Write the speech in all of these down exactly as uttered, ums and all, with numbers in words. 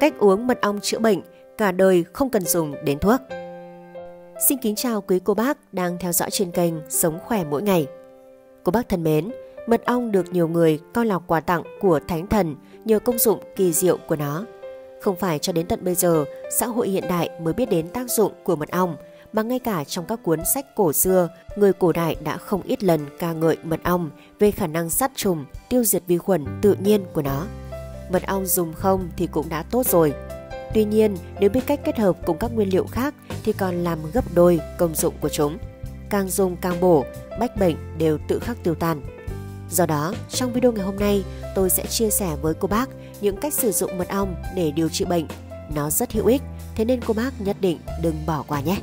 Cách uống mật ong chữa bệnh, cả đời không cần dùng đến thuốc. Xin kính chào quý cô bác đang theo dõi trên kênh Sống Khỏe Mỗi Ngày. Cô bác thân mến, mật ong được nhiều người coi là quà tặng của Thánh Thần nhờ công dụng kỳ diệu của nó. Không phải cho đến tận bây giờ, xã hội hiện đại mới biết đến tác dụng của mật ong, mà ngay cả trong các cuốn sách cổ xưa, người cổ đại đã không ít lần ca ngợi mật ong về khả năng sát trùng, tiêu diệt vi khuẩn tự nhiên của nó. Mật ong dùng không thì cũng đã tốt rồi. Tuy nhiên, nếu biết cách kết hợp cùng các nguyên liệu khác thì còn làm gấp đôi công dụng của chúng. Càng dùng càng bổ, bách bệnh đều tự khắc tiêu tan. Do đó, trong video ngày hôm nay, tôi sẽ chia sẻ với cô bác những cách sử dụng mật ong để điều trị bệnh. Nó rất hữu ích, thế nên cô bác nhất định đừng bỏ qua nhé.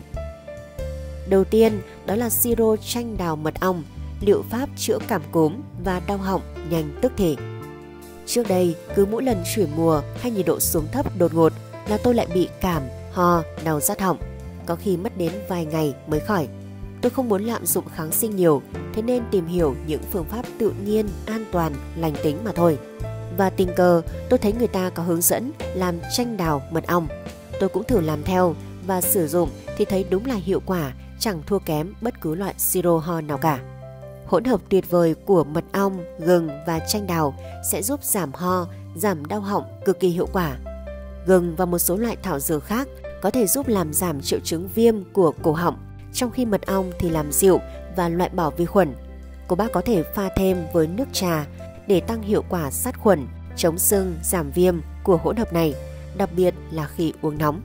Đầu tiên, đó là siro chanh đào mật ong, liệu pháp chữa cảm cúm và đau họng nhanh tức thì. Trước đây, cứ mỗi lần chuyển mùa hay nhiệt độ xuống thấp đột ngột là tôi lại bị cảm, ho, đau rát họng, có khi mất đến vài ngày mới khỏi. Tôi không muốn lạm dụng kháng sinh nhiều, thế nên tìm hiểu những phương pháp tự nhiên, an toàn, lành tính mà thôi. Và tình cờ, tôi thấy người ta có hướng dẫn làm chanh đào mật ong. Tôi cũng thử làm theo và sử dụng thì thấy đúng là hiệu quả, chẳng thua kém bất cứ loại siro ho nào cả. Hỗn hợp tuyệt vời của mật ong, gừng và chanh đào sẽ giúp giảm ho, giảm đau họng cực kỳ hiệu quả. Gừng và một số loại thảo dược khác có thể giúp làm giảm triệu chứng viêm của cổ họng, trong khi mật ong thì làm dịu và loại bỏ vi khuẩn. Cô bác có thể pha thêm với nước trà để tăng hiệu quả sát khuẩn, chống sưng, giảm viêm của hỗn hợp này, đặc biệt là khi uống nóng.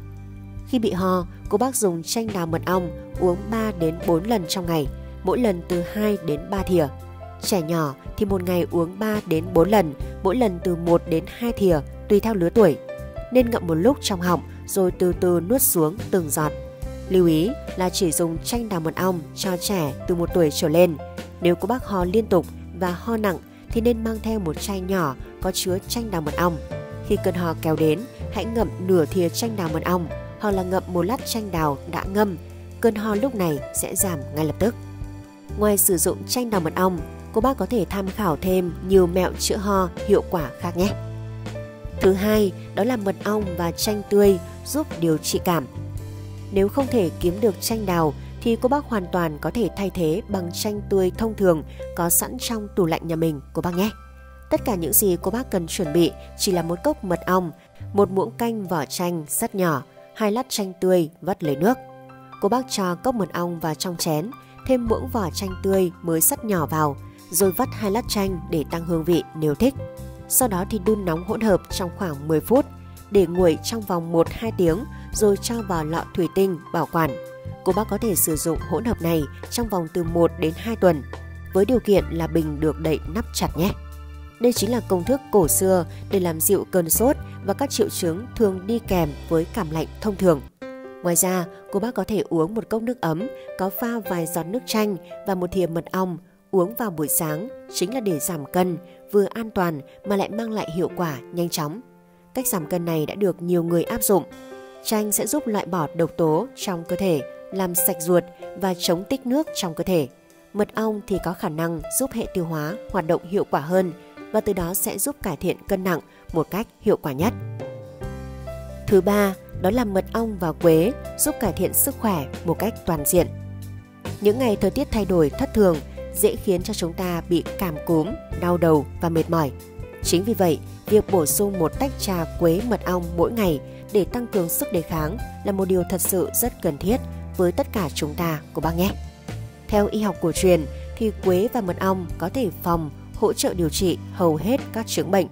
Khi bị ho, cô bác dùng chanh đào mật ong uống ba đến bốn lần trong ngày, mỗi lần từ hai đến ba thìa. Trẻ nhỏ thì một ngày uống ba đến bốn lần, mỗi lần từ một đến hai thìa tùy theo lứa tuổi. Nên ngậm một lúc trong họng rồi từ từ nuốt xuống từng giọt. Lưu ý là chỉ dùng chanh đào mật ong cho trẻ từ một tuổi trở lên. Nếu cô bác ho liên tục và ho nặng thì nên mang theo một chai nhỏ có chứa chanh đào mật ong. Khi cơn ho kéo đến, hãy ngậm nửa thìa chanh đào mật ong hoặc là ngậm một lát chanh đào đã ngâm. Cơn ho lúc này sẽ giảm ngay lập tức. Ngoài sử dụng chanh đào mật ong, cô bác có thể tham khảo thêm nhiều mẹo chữa ho hiệu quả khác nhé. Thứ hai, đó là mật ong và chanh tươi giúp điều trị cảm. Nếu không thể kiếm được chanh đào thì cô bác hoàn toàn có thể thay thế bằng chanh tươi thông thường có sẵn trong tủ lạnh nhà mình cô bác nhé. Tất cả những gì cô bác cần chuẩn bị chỉ là một cốc mật ong, một muỗng canh vỏ chanh rất nhỏ, hai lát chanh tươi vắt lấy nước. Cô bác cho cốc mật ong vào trong chén, thêm muỗng vỏ chanh tươi mới sắt nhỏ vào, rồi vắt hai lát chanh để tăng hương vị nếu thích. Sau đó thì đun nóng hỗn hợp trong khoảng mười phút, để nguội trong vòng một đến hai tiếng rồi cho vào lọ thủy tinh bảo quản. Cô bác có thể sử dụng hỗn hợp này trong vòng từ một đến hai tuần, với điều kiện là bình được đậy nắp chặt nhé. Đây chính là công thức cổ xưa để làm dịu cơn sốt và các triệu chứng thường đi kèm với cảm lạnh thông thường. Ngoài ra, cô bác có thể uống một cốc nước ấm có pha vài giọt nước chanh và một thìa mật ong, uống vào buổi sáng chính là để giảm cân, vừa an toàn mà lại mang lại hiệu quả nhanh chóng. Cách giảm cân này đã được nhiều người áp dụng. Chanh sẽ giúp loại bỏ độc tố trong cơ thể, làm sạch ruột và chống tích nước trong cơ thể. Mật ong thì có khả năng giúp hệ tiêu hóa hoạt động hiệu quả hơn và từ đó sẽ giúp cải thiện cân nặng một cách hiệu quả nhất. Thứ ba, đó là mật ong và quế giúp cải thiện sức khỏe một cách toàn diện. Những ngày thời tiết thay đổi thất thường dễ khiến cho chúng ta bị cảm cúm, đau đầu và mệt mỏi. Chính vì vậy, việc bổ sung một tách trà quế mật ong mỗi ngày để tăng cường sức đề kháng là một điều thật sự rất cần thiết với tất cả chúng ta cô bác nhé. Theo y học cổ truyền thì quế và mật ong có thể phòng, hỗ trợ điều trị hầu hết các chứng bệnh.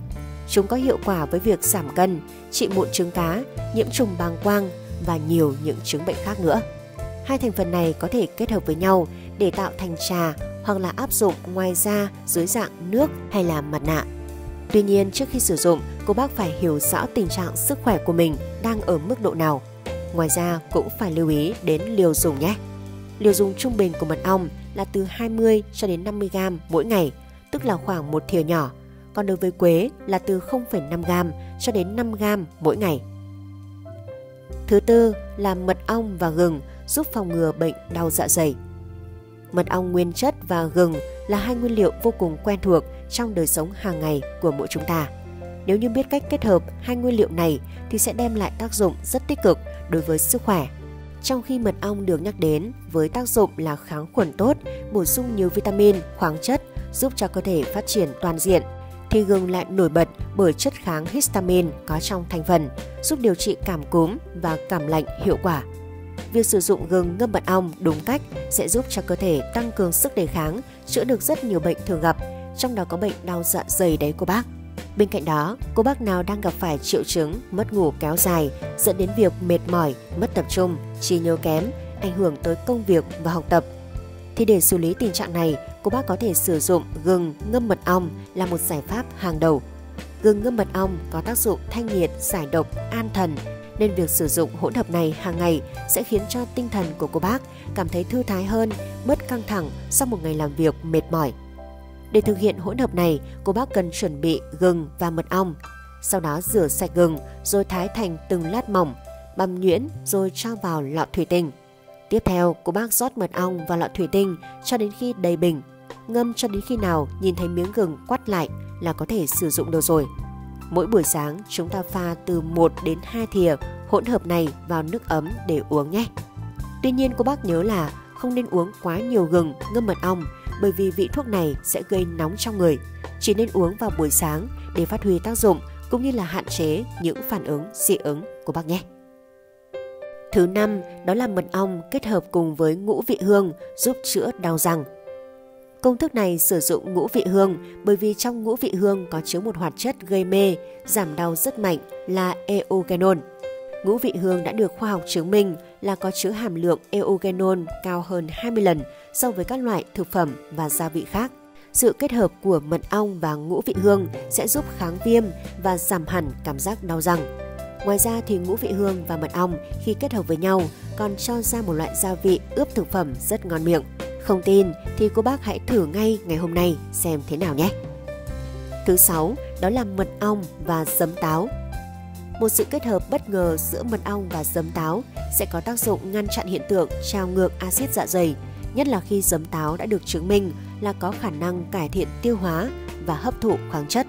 Chúng có hiệu quả với việc giảm cân, trị mụn trứng cá, nhiễm trùng bàng quang và nhiều những chứng bệnh khác nữa. Hai thành phần này có thể kết hợp với nhau để tạo thành trà hoặc là áp dụng ngoài da dưới dạng nước hay là mặt nạ. Tuy nhiên, trước khi sử dụng, cô bác phải hiểu rõ tình trạng sức khỏe của mình đang ở mức độ nào. Ngoài ra, cũng phải lưu ý đến liều dùng nhé. Liều dùng trung bình của mật ong là từ hai mươi cho đến năm mươi gam mỗi ngày, tức là khoảng một thìa nhỏ. Còn đối với quế là từ không phẩy năm gam cho đến năm gam mỗi ngày. Thứ tư là mật ong và gừng giúp phòng ngừa bệnh đau dạ dày. Mật ong nguyên chất và gừng là hai nguyên liệu vô cùng quen thuộc trong đời sống hàng ngày của mỗi chúng ta. Nếu như biết cách kết hợp hai nguyên liệu này thì sẽ đem lại tác dụng rất tích cực đối với sức khỏe. Trong khi mật ong được nhắc đến với tác dụng là kháng khuẩn tốt, bổ sung nhiều vitamin, khoáng chất, giúp cho cơ thể phát triển toàn diện, thì gừng lại nổi bật bởi chất kháng histamine có trong thành phần, giúp điều trị cảm cúm và cảm lạnh hiệu quả. Việc sử dụng gừng ngâm mật ong đúng cách sẽ giúp cho cơ thể tăng cường sức đề kháng, chữa được rất nhiều bệnh thường gặp, trong đó có bệnh đau dạ dày đấy cô bác. Bên cạnh đó, cô bác nào đang gặp phải triệu chứng mất ngủ kéo dài dẫn đến việc mệt mỏi, mất tập trung, trí nhớ kém, ảnh hưởng tới công việc và học tập, thì để xử lý tình trạng này, cô bác có thể sử dụng gừng ngâm mật ong là một giải pháp hàng đầu. Gừng ngâm mật ong có tác dụng thanh nhiệt, giải độc, an thần, nên việc sử dụng hỗn hợp này hàng ngày sẽ khiến cho tinh thần của cô bác cảm thấy thư thái hơn, bớt căng thẳng sau một ngày làm việc mệt mỏi. Để thực hiện hỗn hợp này, cô bác cần chuẩn bị gừng và mật ong. Sau đó rửa sạch gừng rồi thái thành từng lát mỏng, băm nhuyễn rồi cho vào lọ thủy tinh. Tiếp theo, cô bác rót mật ong vào lọ thủy tinh cho đến khi đầy bình. Ngâm cho đến khi nào nhìn thấy miếng gừng quắt lại là có thể sử dụng được rồi. Mỗi buổi sáng chúng ta pha từ một đến hai thìa hỗn hợp này vào nước ấm để uống nhé. Tuy nhiên cô bác nhớ là không nên uống quá nhiều gừng ngâm mật ong, bởi vì vị thuốc này sẽ gây nóng trong người. Chỉ nên uống vào buổi sáng để phát huy tác dụng cũng như là hạn chế những phản ứng dị ứng của bác nhé. Thứ năm, đó là mật ong kết hợp cùng với ngũ vị hương giúp chữa đau răng. Công thức này sử dụng ngũ vị hương bởi vì trong ngũ vị hương có chứa một hoạt chất gây mê, giảm đau rất mạnh là eugenol. Ngũ vị hương đã được khoa học chứng minh là có chứa hàm lượng eugenol cao hơn hai mươi lần so với các loại thực phẩm và gia vị khác. Sự kết hợp của mật ong và ngũ vị hương sẽ giúp kháng viêm và giảm hẳn cảm giác đau răng. Ngoài ra thì ngũ vị hương và mật ong khi kết hợp với nhau còn cho ra một loại gia vị ướp thực phẩm rất ngon miệng. Không tin thì cô bác hãy thử ngay ngày hôm nay xem thế nào nhé. Thứ sáu, đó là mật ong và giấm táo. Một sự kết hợp bất ngờ giữa mật ong và giấm táo sẽ có tác dụng ngăn chặn hiện tượng trào ngược axit dạ dày, nhất là khi giấm táo đã được chứng minh là có khả năng cải thiện tiêu hóa và hấp thụ khoáng chất.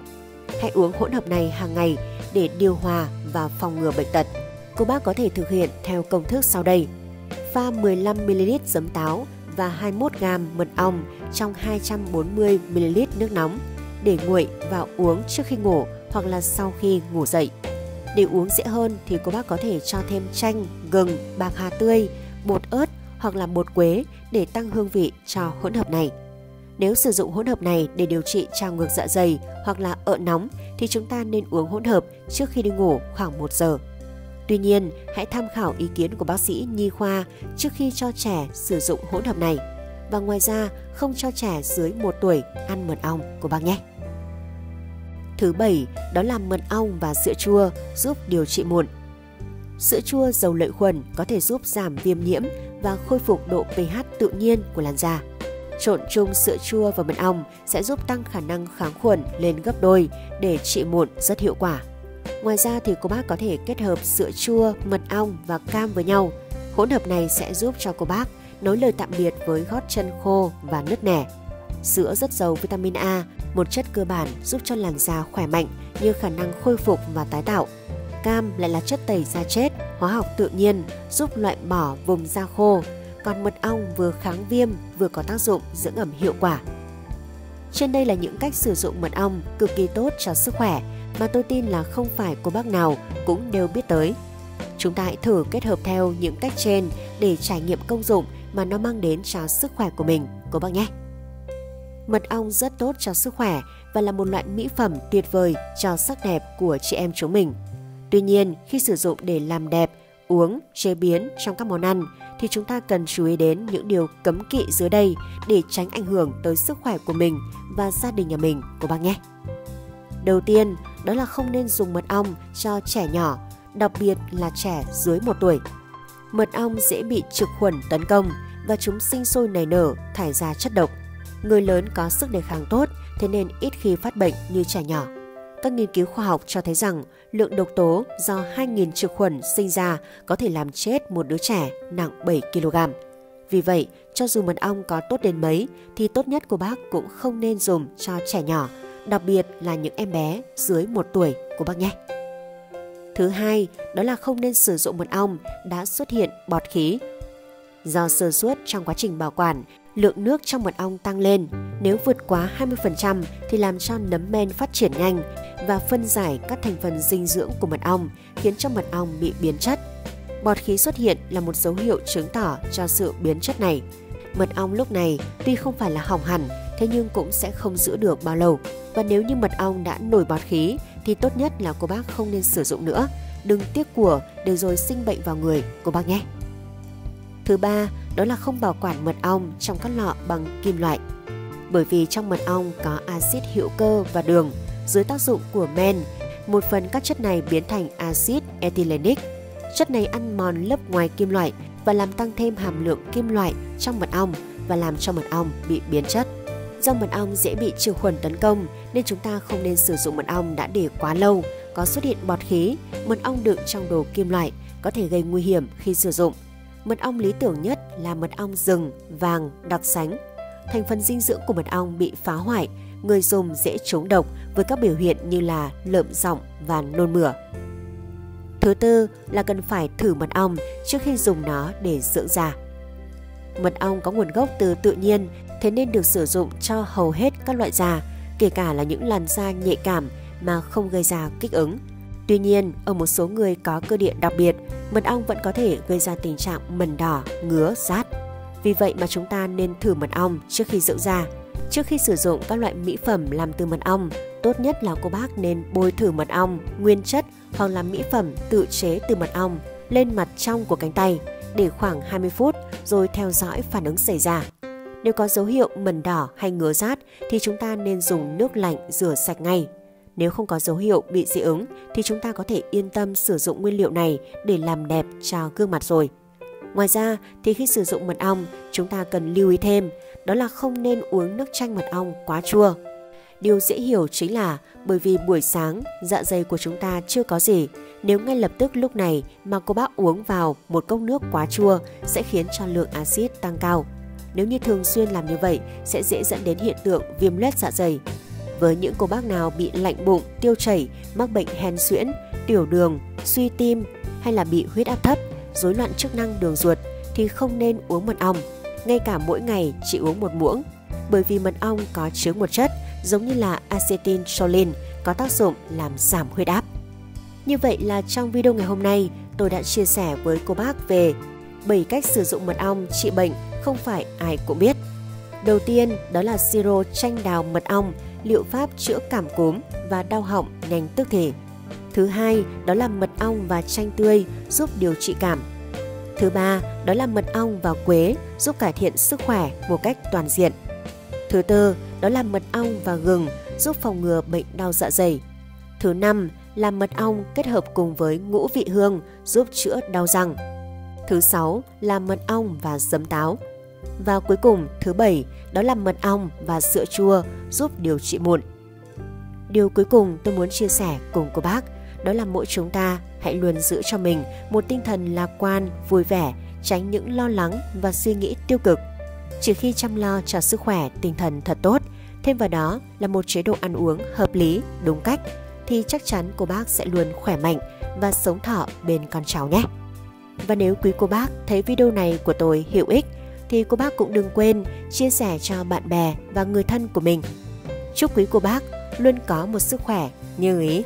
Hãy uống hỗn hợp này hàng ngày để điều hòa và phòng ngừa bệnh tật. Cô bác có thể thực hiện theo công thức sau đây. Pha mười lăm mi-li-lít giấm táo và hai mươi mốt gam mật ong trong hai trăm bốn mươi mi-li-lít nước nóng để nguội và uống trước khi ngủ hoặc là sau khi ngủ dậy. Để uống dễ hơn thì cô bác có thể cho thêm chanh, gừng, bạc hà tươi, bột ớt hoặc là bột quế để tăng hương vị cho hỗn hợp này. Nếu sử dụng hỗn hợp này để điều trị trào ngược dạ dày hoặc là ợn nóng thì chúng ta nên uống hỗn hợp trước khi đi ngủ khoảng một giờ. Tuy nhiên, hãy tham khảo ý kiến của bác sĩ nhi khoa trước khi cho trẻ sử dụng hỗn hợp này. Và ngoài ra, không cho trẻ dưới một tuổi ăn mật ong của bác nhé. Thứ bảy, đó là mật ong và sữa chua giúp điều trị mụn. Sữa chua giàu lợi khuẩn có thể giúp giảm viêm nhiễm và khôi phục độ pH tự nhiên của làn da. Trộn chung sữa chua và mật ong sẽ giúp tăng khả năng kháng khuẩn lên gấp đôi để trị mụn rất hiệu quả. Ngoài ra thì cô bác có thể kết hợp sữa chua, mật ong và cam với nhau. Hỗn hợp này sẽ giúp cho cô bác nói lời tạm biệt với gót chân khô và nứt nẻ. Sữa rất giàu vitamin A, một chất cơ bản giúp cho làn da khỏe mạnh như khả năng khôi phục và tái tạo. Cam lại là chất tẩy da chết, hóa học tự nhiên giúp loại bỏ vùng da khô. Còn mật ong vừa kháng viêm vừa có tác dụng dưỡng ẩm hiệu quả. Trên đây là những cách sử dụng mật ong cực kỳ tốt cho sức khỏe mà tôi tin là không phải cô bác nào cũng đều biết tới. Chúng ta hãy thử kết hợp theo những cách trên để trải nghiệm công dụng mà nó mang đến cho sức khỏe của mình, cô bác nhé. Mật ong rất tốt cho sức khỏe và là một loại mỹ phẩm tuyệt vời cho sắc đẹp của chị em chúng mình. Tuy nhiên, khi sử dụng để làm đẹp, uống, chế biến trong các món ăn thì chúng ta cần chú ý đến những điều cấm kỵ dưới đây để tránh ảnh hưởng tới sức khỏe của mình và gia đình nhà mình, cô bác nhé. Đầu tiên, đó là không nên dùng mật ong cho trẻ nhỏ, đặc biệt là trẻ dưới một tuổi. Mật ong dễ bị trực khuẩn tấn công và chúng sinh sôi nảy nở, thải ra chất độc. Người lớn có sức đề kháng tốt, thế nên ít khi phát bệnh như trẻ nhỏ. Các nghiên cứu khoa học cho thấy rằng lượng độc tố do hai nghìn trực khuẩn sinh ra có thể làm chết một đứa trẻ nặng bảy ki-lô-gam. Vì vậy, cho dù mật ong có tốt đến mấy thì tốt nhất của bác cũng không nên dùng cho trẻ nhỏ, đặc biệt là những em bé dưới một tuổi của bác nhé. Thứ hai, đó là không nên sử dụng mật ong đã xuất hiện bọt khí. Do sơ suất trong quá trình bảo quản, lượng nước trong mật ong tăng lên, nếu vượt quá hai mươi phần trăm thì làm cho nấm men phát triển nhanh và phân giải các thành phần dinh dưỡng của mật ong, khiến cho mật ong bị biến chất. Bọt khí xuất hiện là một dấu hiệu chứng tỏ cho sự biến chất này. Mật ong lúc này tuy không phải là hỏng hẳn, thế nhưng cũng sẽ không giữ được bao lâu. Và nếu như mật ong đã nổi bọt khí thì tốt nhất là cô bác không nên sử dụng nữa. Đừng tiếc của để rồi sinh bệnh vào người cô bác nhé. Thứ ba, đó là không bảo quản mật ong trong các lọ bằng kim loại. Bởi vì trong mật ong có axit hữu cơ và đường, dưới tác dụng của men, một phần các chất này biến thành axit ethylenic. Chất này ăn mòn lớp ngoài kim loại và làm tăng thêm hàm lượng kim loại trong mật ong và làm cho mật ong bị biến chất. Do mật ong dễ bị trừ khuẩn tấn công nên chúng ta không nên sử dụng mật ong đã để quá lâu, có xuất hiện bọt khí, mật ong đựng trong đồ kim loại có thể gây nguy hiểm khi sử dụng. Mật ong lý tưởng nhất là mật ong rừng, vàng, đặc sánh. Thành phần dinh dưỡng của mật ong bị phá hoại, người dùng dễ trúng độc với các biểu hiện như là lợm giọng và nôn mửa. Thứ tư là cần phải thử mật ong trước khi dùng nó để dưỡng da. Mật ong có nguồn gốc từ tự nhiên, thế nên được sử dụng cho hầu hết các loại da, kể cả là những làn da nhạy cảm mà không gây ra kích ứng. Tuy nhiên, ở một số người có cơ địa đặc biệt, mật ong vẫn có thể gây ra tình trạng mẩn đỏ, ngứa, rát. Vì vậy mà chúng ta nên thử mật ong trước khi dưỡng da. Trước khi sử dụng các loại mỹ phẩm làm từ mật ong, tốt nhất là cô bác nên bôi thử mật ong nguyên chất hoặc là mỹ phẩm tự chế từ mật ong lên mặt trong của cánh tay, để khoảng hai mươi phút rồi theo dõi phản ứng xảy ra. Nếu có dấu hiệu mẩn đỏ hay ngứa rát thì chúng ta nên dùng nước lạnh rửa sạch ngay. Nếu không có dấu hiệu bị dị ứng thì chúng ta có thể yên tâm sử dụng nguyên liệu này để làm đẹp cho gương mặt rồi. Ngoài ra thì khi sử dụng mật ong, chúng ta cần lưu ý thêm, đó là không nên uống nước chanh mật ong quá chua. Điều dễ hiểu chính là bởi vì buổi sáng dạ dày của chúng ta chưa có gì, nếu ngay lập tức lúc này mà cô bác uống vào một cốc nước quá chua sẽ khiến cho lượng axit tăng cao. Nếu như thường xuyên làm như vậy sẽ dễ dẫn đến hiện tượng viêm loét dạ dày. Với những cô bác nào bị lạnh bụng, tiêu chảy, mắc bệnh hen suyễn, tiểu đường, suy tim hay là bị huyết áp thấp, rối loạn chức năng đường ruột thì không nên uống mật ong, ngay cả mỗi ngày chỉ uống một muỗng. Bởi vì mật ong có chứa một chất giống như là acetincholine có tác dụng làm giảm huyết áp. Như vậy là trong video ngày hôm nay, tôi đã chia sẻ với cô bác về bảy cách sử dụng mật ong trị bệnh không phải ai cũng biết. Đầu tiên đó là siro chanh đào mật ong, liệu pháp chữa cảm cúm và đau họng nhanh tức thì. Thứ hai đó là mật ong và chanh tươi giúp điều trị cảm. Thứ ba đó là mật ong và quế giúp cải thiện sức khỏe một cách toàn diện. Thứ tư đó là mật ong và gừng giúp phòng ngừa bệnh đau dạ dày. Thứ năm là mật ong kết hợp cùng với ngũ vị hương giúp chữa đau răng. Thứ sáu là mật ong và giấm táo. Và cuối cùng thứ bảy đó là mật ong và sữa chua giúp điều trị mụn. Điều cuối cùng tôi muốn chia sẻ cùng cô bác đó là mỗi chúng ta hãy luôn giữ cho mình một tinh thần lạc quan, vui vẻ, tránh những lo lắng và suy nghĩ tiêu cực. Chỉ khi chăm lo cho sức khỏe tinh thần thật tốt, thêm vào đó là một chế độ ăn uống hợp lý, đúng cách thì chắc chắn cô bác sẽ luôn khỏe mạnh và sống thọ bên con cháu nhé. Và nếu quý cô bác thấy video này của tôi hữu ích thì cô bác cũng đừng quên chia sẻ cho bạn bè và người thân của mình. Chúc quý cô bác luôn có một sức khỏe như ý.